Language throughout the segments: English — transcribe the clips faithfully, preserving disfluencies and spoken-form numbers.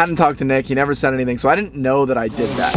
hadn't talked to Nick. He never said anything, so I didn't know that I did that.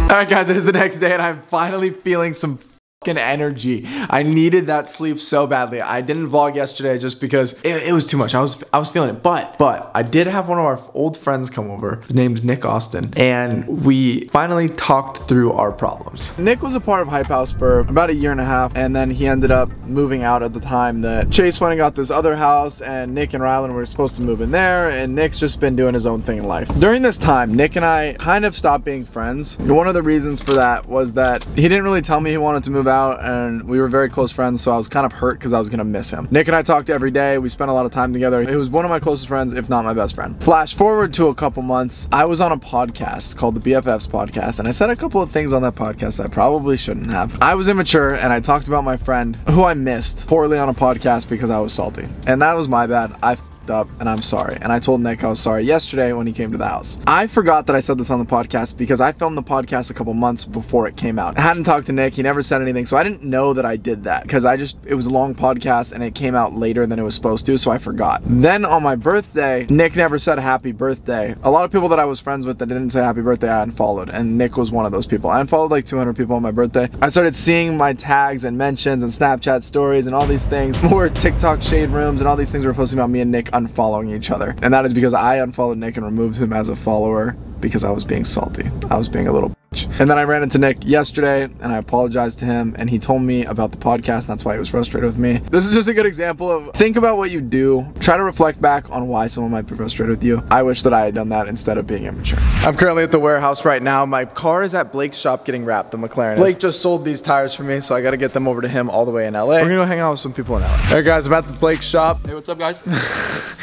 All right, guys, it is the next day, and I'm finally feeling some fucking energy. I needed that sleep so badly. I didn't vlog yesterday just because it, it was too much. I was I was feeling it, but but I did have one of our old friends come over. His name's Nick Austin, and we finally talked through our problems. Nick was a part of Hype House for about a year and a half, and then he ended up moving out at the time that Chase went and got this other house, and Nick and Ryland were supposed to move in there, and Nick's just been doing his own thing in life. During this time, Nick and I kind of stopped being friends. One of the reasons for that was that he didn't really tell me he wanted to move out, and we were very close friends, so I was kind of hurt because I was gonna miss him. Nick and I talked every day. We spent a lot of time together. He was one of my closest friends, if not my best friend. Flash forward to a couple months, I was on a podcast called the B F Fs podcast, and I said a couple of things on that podcast that I probably shouldn't have. I was immature, and I talked about my friend who I missed poorly on a podcast because I was salty, and that was my bad. I up and I'm sorry, and I told Nick I was sorry yesterday when he came to the house. I forgot that I said this on the podcast because I filmed the podcast a couple months before it came out. I hadn't talked to Nick, he never said anything, so I didn't know that I did that because I just it was a long podcast and it came out later than it was supposed to, so I forgot. Then on my birthday, Nick never said happy birthday. A lot of people that I was friends with that didn't say happy birthday I unfollowed, and Nick was one of those people. I unfollowed like two hundred people on my birthday. I started seeing my tags and mentions and Snapchat stories and all these things, more TikTok shade rooms and all these things were posting about me and Nick unfollowing each other, and that is because I unfollowed Nick and removed him as a follower because I was being salty. I was being a little bitch. And then I ran into Nick yesterday and I apologized to him, and he told me about the podcast, and that's why he was frustrated with me. This is just a good example of think about what you do, try to reflect back on why someone might be frustrated with you. I wish that I had done that instead of being immature. I'm currently at the warehouse right now. My car is at Blake's shop getting wrapped, the McLaren is. Blake just sold these tires for me, so I gotta get them over to him all the way in L A. We're gonna go hang out with some people in L A. Alright guys, I'm at the Blake's shop. Hey, what's up guys?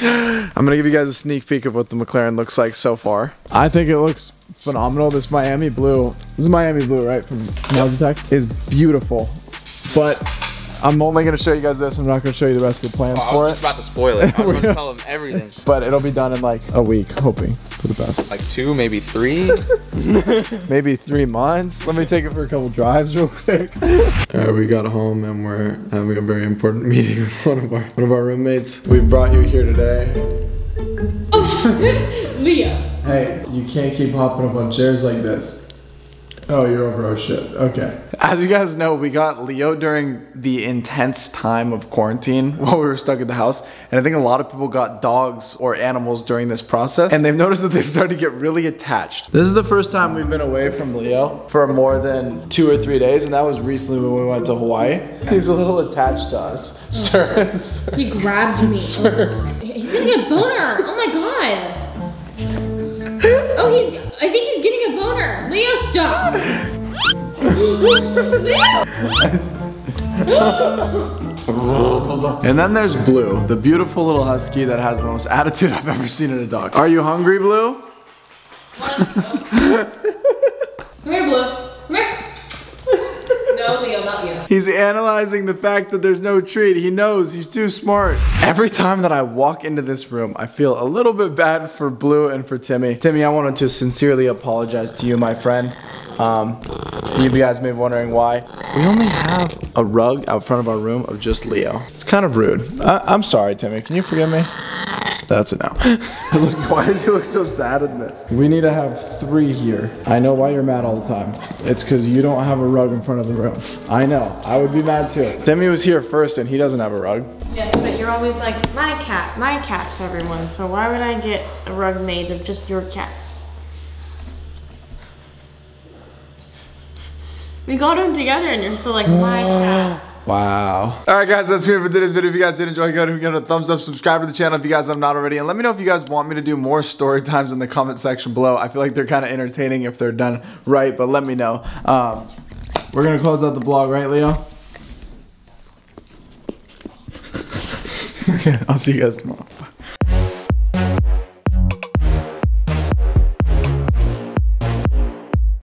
I'm gonna give you guys a sneak peek of what the McLaren looks like so far. I think it looks phenomenal. This Miami blue, this is Miami blue, right, from Mazatec, is beautiful. But I'm only gonna show you guys this. I'm not gonna show you the rest of the plans oh, for it. I was just about to spoil it. I was gonna tell them everything. But it'll be done in like a week, hoping for the best. Like two, maybe three? Maybe three months. Let me take it for a couple drives real quick. All right, we got home and we're having a very important meeting with one of our, one of our roommates. We brought you here today. Leo. Hey, you can't keep hopping up on chairs like this. Oh, you're over our shit. Okay. As you guys know, we got Leo during the intense time of quarantine while we were stuck at the house. And I think a lot of people got dogs or animals during this process, and they've noticed that they've started to get really attached. This is the first time we've been away from Leo for more than two or three days, and that was recently when we went to Hawaii. He's a little attached to us. Oh. Sir, sir. He grabbed me. Sir. He's gonna get a boner. Oh my god. Oh, he's, I think he's getting a boner. Leo, stop. Leo. And then there's Blue, the beautiful little husky that has the most attitude I've ever seen in a dog. Are you hungry, Blue? Come here, Blue. Come here. No, Leo, not you. He's analyzing the fact that there's no treat. He knows, he's too smart. Every time that I walk into this room, I feel a little bit bad for Blue and for Timmy. Timmy, I wanted to sincerely apologize to you, my friend. Um, you guys may be wondering why. We only have a rug out front of our room of just Leo. It's kind of rude. I I'm sorry, Timmy. Can you forgive me? That's a no. Look, why does he look so sad in this? We need to have three here. I know why you're mad all the time. It's because you don't have a rug in front of the room. I know. I would be mad too. Demi was here first and he doesn't have a rug. Yes, but you're always like, my cat, my cat to everyone. So why would I get a rug made of just your cat? We got them together and you're still like, my cat. Wow. All right, guys, that's it for today's video. If you guys did enjoy, go ahead and give it a thumbs up, subscribe to the channel if you guys have not already, and let me know if you guys want me to do more story times in the comment section below. I feel like they're kind of entertaining if they're done right, but let me know. Um, we're going to close out the vlog, right, Leo? Okay, I'll see you guys tomorrow.